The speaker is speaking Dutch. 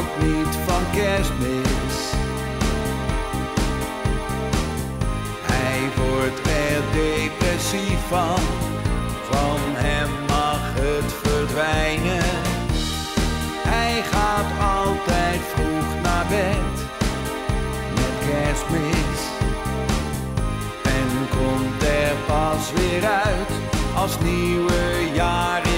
houdt niet van kerstmis. Hij wordt er depressief van hem mag het verdwijnen. Hij gaat altijd vroeg naar bed met kerstmis en komt er pas weer uit als nieuwe jaar.